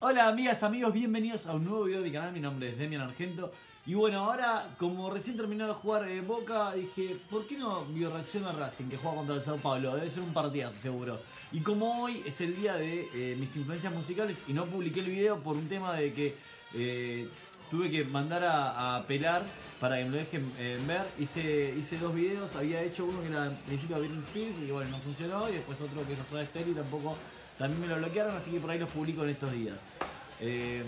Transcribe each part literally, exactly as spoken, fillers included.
Hola amigas, amigos, bienvenidos a un nuevo video de mi canal, mi nombre es Demian Argento. Y bueno, ahora como recién terminó de jugar eh, Boca, dije, ¿por qué no bioreacciono a Racing que juega contra el São Paulo? Debe ser un partidazo seguro. Y como hoy es el día de eh, mis influencias musicales y no publiqué el video por un tema de que eh, tuve que mandar a, a pelar para que me lo dejen eh, ver, hice, hice dos videos, había hecho uno que era principio de Britney Spears y bueno, no funcionó. Y después otro que es Soda Stereo y tampoco... También me lo bloquearon, así que por ahí los publico en estos días. Eh,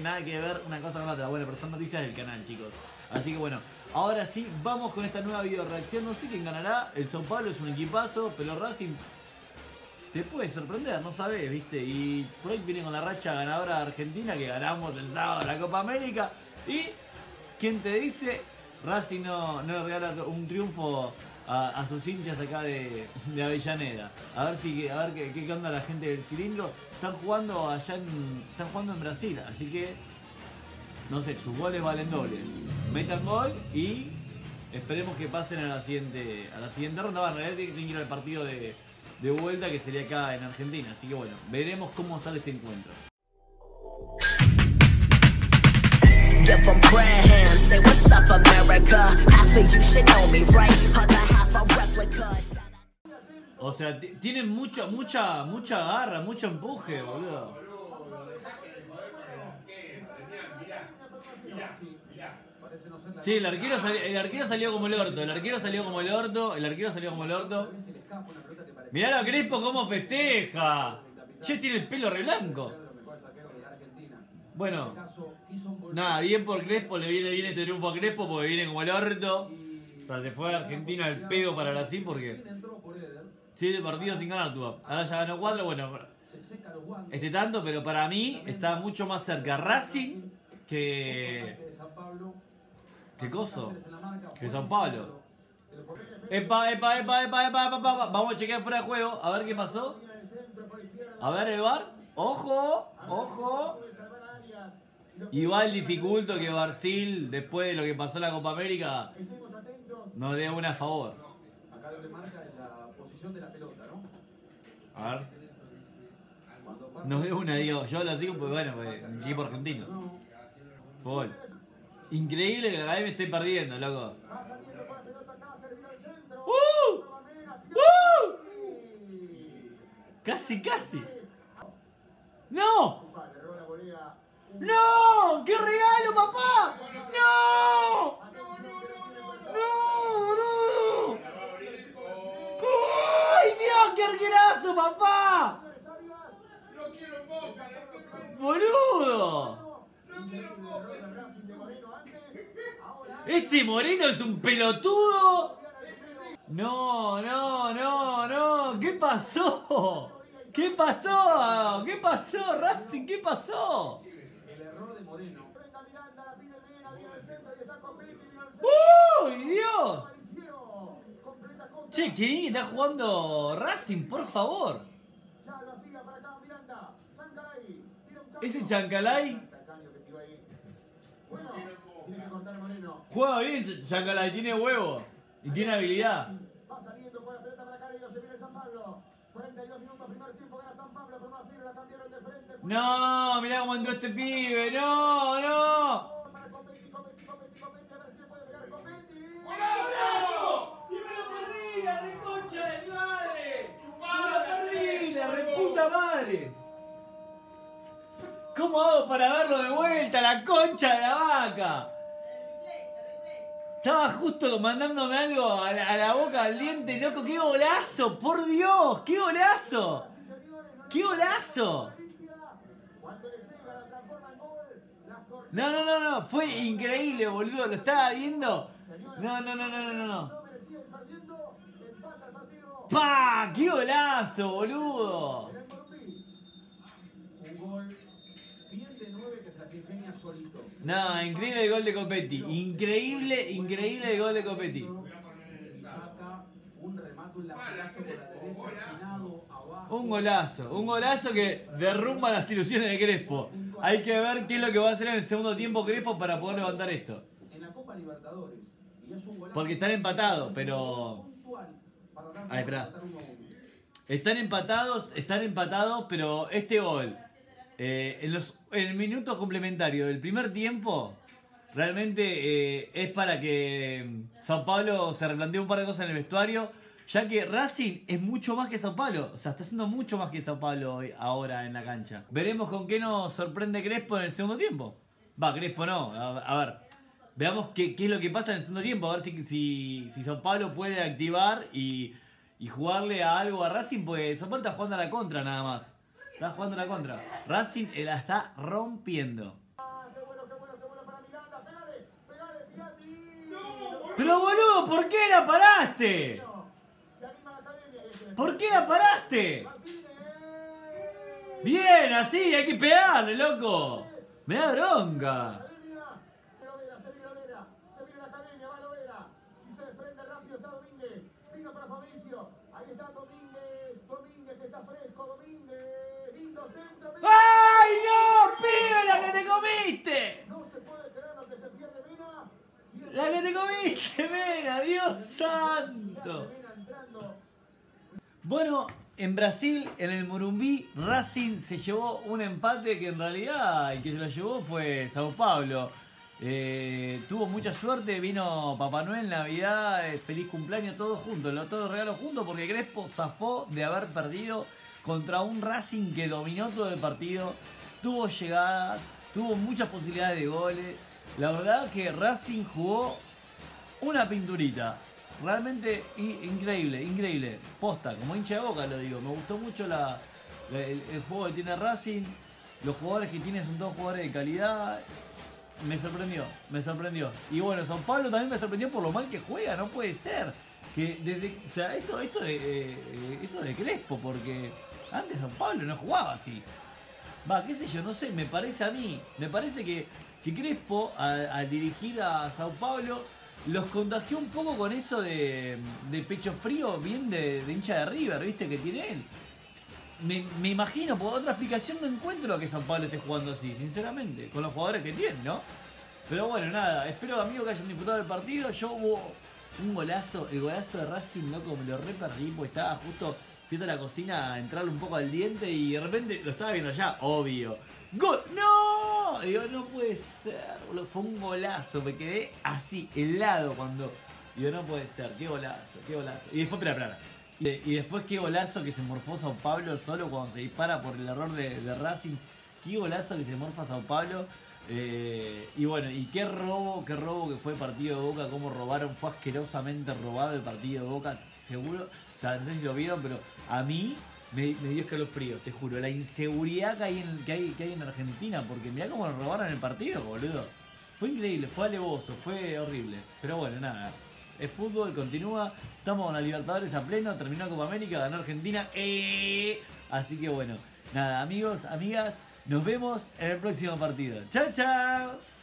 nada que ver una cosa con la otra. Bueno, pero son noticias del canal, chicos. Así que bueno, ahora sí, vamos con esta nueva video reacción. No sé quién ganará. El São Paulo es un equipazo, pero Racing te puede sorprender, no sabés, viste. Y por ahí viene con la racha ganadora de Argentina, que ganamos el sábado la Copa América. Y ¿quién te dice? Racing no, no le regala un triunfo A, a sus hinchas acá de, de Avellaneda. A ver si a ver qué, qué onda la gente del cilindro. Están jugando allá en, están jugando en Brasil, así que no sé, sus goles valen doble. Metan gol y esperemos que pasen a la siguiente a la siguiente ronda. Bueno, en realidad tienen que ir al partido de, de vuelta, que sería acá en Argentina, así que bueno, veremos cómo sale este encuentro. O sea, tienen mucha, mucha, mucha garra, mucho empuje, boludo. Sí, el arquero, salió, el arquero salió como el orto, el arquero salió como el orto, el arquero salió como el orto. Mirá a Crespo cómo festeja. Che, tiene el pelo re blanco. Bueno, nada, bien por Crespo, le viene bien este triunfo a Crespo porque viene como el orto. O sea, se fue a Argentina el pedo para Brasil porque... siete partidos sin ganar, tú. Ahora ya ganó cuatro, bueno. Este tanto, pero para mí está mucho más cerca Racing que... ¿Qué coso? Que São Paulo. Epa, epa, epa, epa, epa, epa, epa. Vamos a chequear fuera de juego, a ver qué pasó. A ver el V A R. ¡Ojo! ¡Ojo! Igual dificulto que Brasil, después de lo que pasó en la Copa América, nos dé una a favor. Acá lo que marca es la posición de la pelota, ¿no? A ver. Nos dé una, digo. Yo lo sigo, pues bueno, pues, equipo argentino. Fútbol. Increíble que la G M esté perdiendo, loco. ¡Uh! ¡Uh! Casi, casi. ¡No! ¡No! ¡Qué regalo, papá! ¡No! ¡No, no, no, no! ¡No, boludo! ¡Ay, Dios! ¡Qué arquerazo, papá! ¡No quiero Boca! ¡Boludo! ¡No quiero Boca! ¡Este Moreno es un pelotudo! ¡No, no, no, no! ¿Qué pasó? ¿Qué pasó? ¿Qué pasó, Racing? ¿Qué pasó? ¡Uy, Dios! Che, ¿qué está jugando Racing? Por favor. Ese Chancalay. Juega bien Chancalay, tiene huevo y tiene habilidad. No, mirá cómo entró este pibe. No, no. Madre, ¿cómo hago para verlo de vuelta? La concha de la vaca. Estaba justo mandándome algo a la, a la boca, al diente, loco. ¡Qué golazo! ¡Por Dios! ¡Qué golazo! ¡Qué golazo! No, no, no, no. Fue increíble, boludo. Lo estaba viendo. No, no, no, no, no, no. ¡Pah! ¡Qué golazo, boludo! No, increíble el gol de Copetti. Increíble, increíble el gol de Copetti. Un golazo, un golazo que derrumba las ilusiones de Crespo. Hay que ver qué es lo que va a hacer en el segundo tiempo Crespo para poder levantar esto. Porque están empatados, pero... Ay, espera. Están empatados, están empatados, pero este gol Eh, en, los, en el minuto complementario del primer tiempo, realmente eh, es para que São Paulo se replantee un par de cosas en el vestuario, ya que Racing es mucho más que São Paulo. O sea, está haciendo mucho más que São Paulo hoy, ahora en la cancha. Veremos con qué nos sorprende Crespo en el segundo tiempo. Va, Crespo no, a, a ver, veamos qué, qué es lo que pasa en el segundo tiempo. A ver si, si, si São Paulo puede activar y, y jugarle a algo a Racing, porque São Paulo está jugando a la contra nada más. Está jugando la contra. Racing la está rompiendo. Pero boludo, ¿por qué la paraste? ¿Por qué la paraste? Bien, así, hay que pegarle, loco. Me da bronca. Se viene la academia, va Lovera. Y se desprende rápido, está Domínguez. Vino para Fabricio. Ahí está Domínguez. Domínguez que está fresco, Domínguez. ¡Ay, no! ¡Pibe, la que te comiste! No se puede creer lo que se pierde, Mena. ¡La que te comiste, Mena! ¡Dios santo! Bueno, en Brasil, en el Morumbi, Racing se llevó un empate que en realidad el que se lo llevó fue São Paulo. Eh, tuvo mucha suerte, vino Papá Noel, Navidad, feliz cumpleaños, todos juntos, todos los regalos juntos, porque Crespo zafó de haber perdido contra un Racing que dominó todo el partido, tuvo llegadas, tuvo muchas posibilidades de goles. La verdad que Racing jugó una pinturita, realmente increíble, increíble, posta, como hincha de Boca lo digo. Me gustó mucho la, la, el, el juego que tiene Racing, los jugadores que tiene son dos jugadores de calidad. Me sorprendió, me sorprendió. Y bueno, São Paulo también me sorprendió por lo mal que juega, no puede ser. Que desde, o sea, esto, esto, de, eh, esto de Crespo, porque antes São Paulo no jugaba así. Va, qué sé yo, no sé, me parece a mí, me parece que, que Crespo al, al dirigir a São Paulo los contagió un poco con eso de, de pecho frío, bien de, de hincha de River, viste, que tiene él. Me, me imagino, por otra explicación no encuentro que São Paulo esté jugando así, sinceramente, con los jugadores que tiene, ¿no? Pero bueno, nada, espero, amigos, que hayan disfrutado del partido. Yo hubo un golazo, el golazo de Racing, loco, me lo re perdí, porque estaba justo viendo la cocina a entrarle un poco al diente y de repente lo estaba viendo allá, obvio. ¡Gol! ¡No! Digo, no puede ser, fue un golazo, me quedé así, helado cuando... Digo, no puede ser, qué golazo, qué golazo. Y después, espera, espera. Y después qué golazo que se morfó São Paulo solo cuando se dispara por el error de, de Racing. Qué golazo que se morfa São Paulo. Eh, y bueno, y qué robo, qué robo que fue el partido de Boca, cómo robaron, fue asquerosamente robado el partido de Boca, seguro. O sea, no sé si lo vieron, pero a mí me, me dio escalofrío, te juro. La inseguridad que hay, en, que, hay, que hay en Argentina, porque mirá cómo robaron el partido, boludo. Fue increíble, fue alevoso, fue horrible. Pero bueno, nada. Es fútbol, continúa, estamos en la Libertadores a pleno, terminó Copa América, ganó Argentina, ¡eh! Así que bueno, nada, amigos, amigas, nos vemos en el próximo partido. ¡Chao, chao!